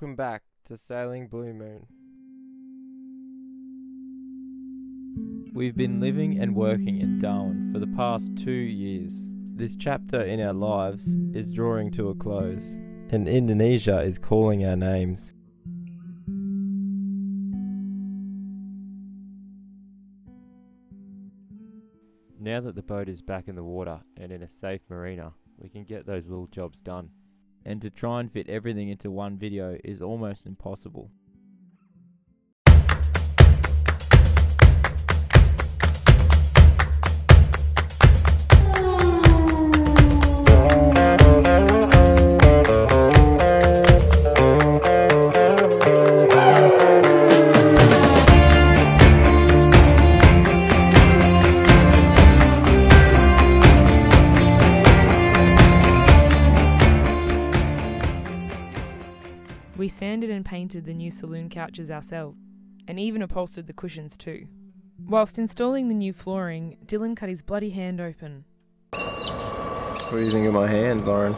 welcome back to Sailing Blue Moon. We've been living and working in Darwin for the past 2 years. This chapter in our lives is drawing to a close, and Indonesia is calling our names. Now that the boat is back in the water and in a safe marina, we can get those little jobs done. And to try and fit everything into one video is almost impossible. We sanded and painted the new saloon couches ourselves, and even upholstered the cushions too. Whilst installing the new flooring, Dylan cut his bloody hand open. What do you think of my hand, Lauren?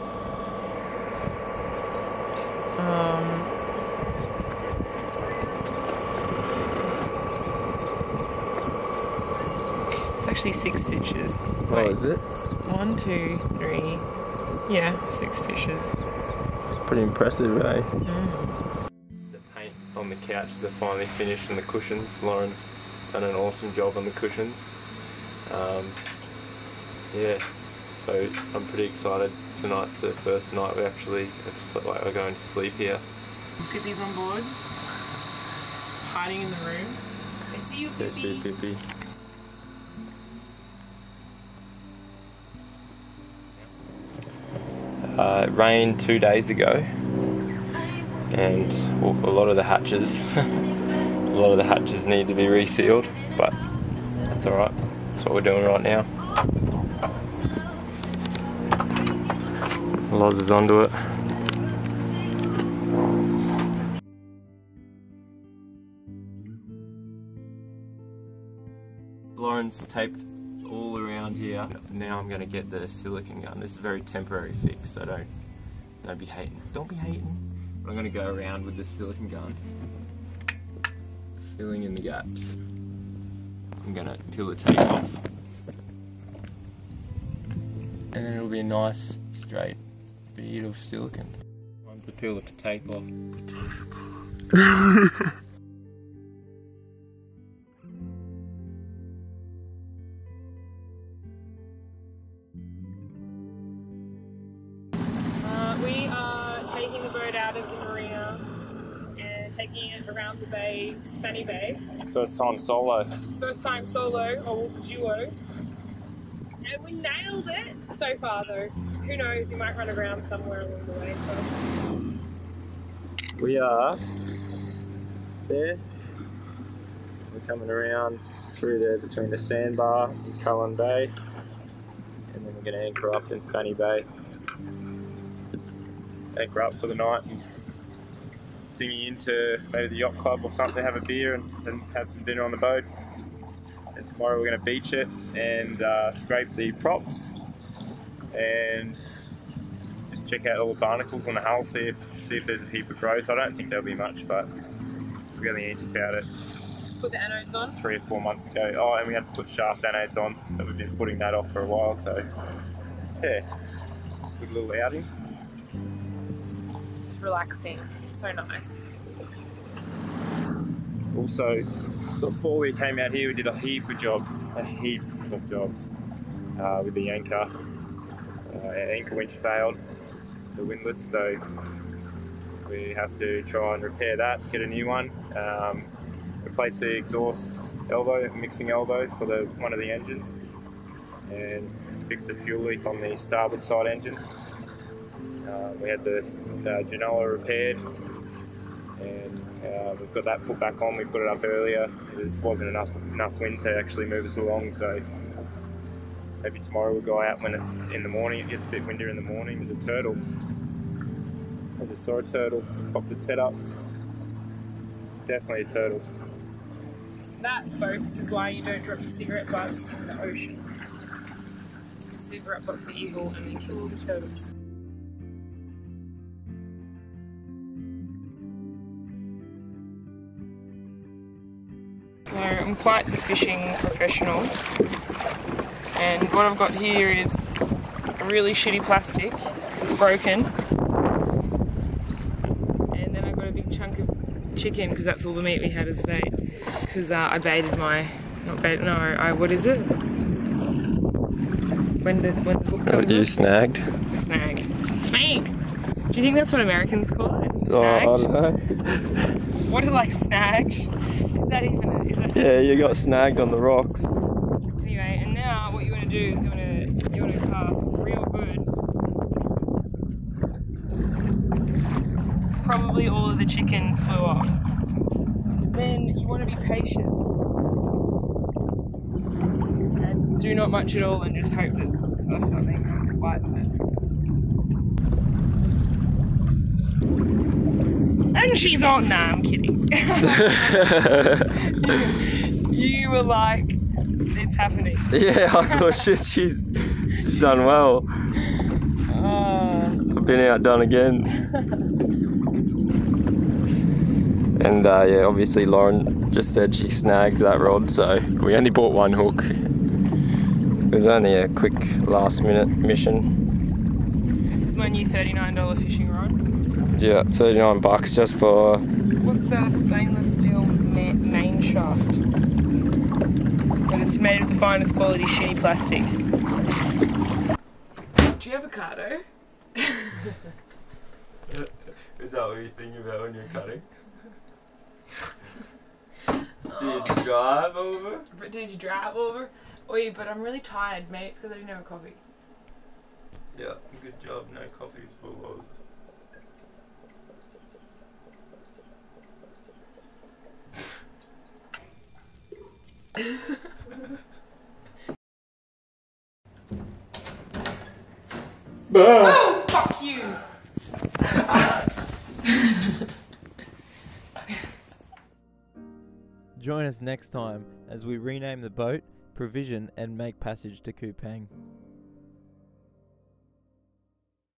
It's actually 6 stitches. Wait. Oh, is it? 1, 2, 3. Yeah, 6 stitches. Pretty impressive, eh? Mm. The paint on the couches are finally finished, and the cushions. Lauren's done an awesome job on the cushions. Yeah, so I'm pretty excited. Tonight's the first night we actually are going to sleep here. Pippi's these on board, hiding in the room. I see you, Pippi. I see you, Pippi. It rained 2 days ago, and a lot of the hatches need to be resealed, but that's alright, that's what we're doing right now. Loz is onto it. Lauren's taped all around here. Now I'm going to get the silicone gun. This is a very temporary fix, so don't be hating. Don't be hating. But I'm going to go around with the silicone gun, filling in the gaps. I'm going to peel the tape off, and then it'll be a nice straight bead of silicone. Time to peel the tape off. Taking it around the bay to Fanny Bay. First time solo. First time solo or duo. And we nailed it so far though. Who knows, we might run around somewhere along the way. So. We are there. We're coming around through there between the sandbar and Cullen Bay. And then we're going to anchor up in Fanny Bay. Anchor up for the night. Thingy into maybe the yacht club or something, have a beer and have some dinner on the boat. And tomorrow we're going to beach it and scrape the props and just check out all the barnacles on the hull, see if there's a heap of growth. I don't think there'll be much, but we're going to antique about it. Put the anodes on? 3 or 4 months ago. Oh, and we had to put shaft anodes on, but we've been putting that off for a while, so yeah, good little outing. It's relaxing, so nice. Also, before we came out here, we did a heap of jobs with the anchor. Our anchor winch failed, the windlass, so we have to try and repair that, get a new one, replace the exhaust elbow, mixing elbow for one of the engines, and fix the fuel leak on the starboard side engine. We had the genoa repaired, and we've got that put back on. We put it up earlier. There just wasn't enough wind to actually move us along, so maybe tomorrow we'll go out in the morning. It gets a bit windier in the morning. There's a turtle. I just saw a turtle. Popped its head up. Definitely a turtle. That, folks, is why you don't drop your cigarette butts in the ocean. Your cigarette butts are evil, and they kill all the turtles. I'm quite the fishing professional. And what I've got here is a really shitty plastic. It's broken. And then I got a big chunk of chicken because that's all the meat we had as bait. Because I baited my, not bait, no, I, what is it? When the hook comes up. You snagged? Snag. Snag! Do you think that's what Americans call it? Snagged? Oh, I don't know. What is like snagged? Is that even, is that? Yeah, you got snagged on the rocks. Anyway, and now what you want to do is you want to cast real good. Probably all of the chicken flew off. Then you want to be patient. And do not much at all and just hope that something bites it. And she's on! Nah, I'm kidding. you were like, it's happening. Yeah, I thought she's done well. I've been outdone again. And yeah, obviously Lauren just said she snagged that rod, so we only bought one hook. It was only a quick last-minute mission. This is my new $39 fishing rod. Yeah, $39 just for... What's that stainless steel main shaft? And it's made of the finest quality shitty plastic. Do you have a cardo? Is that what you're thinking about when you're cutting? Did you drive over? Oi, but I'm really tired, mate. It's because I didn't have a coffee. Yeah, good job. No coffee's for lost. Oh, fuck you! Join us next time as we rename the boat, provision and make passage to Kupang.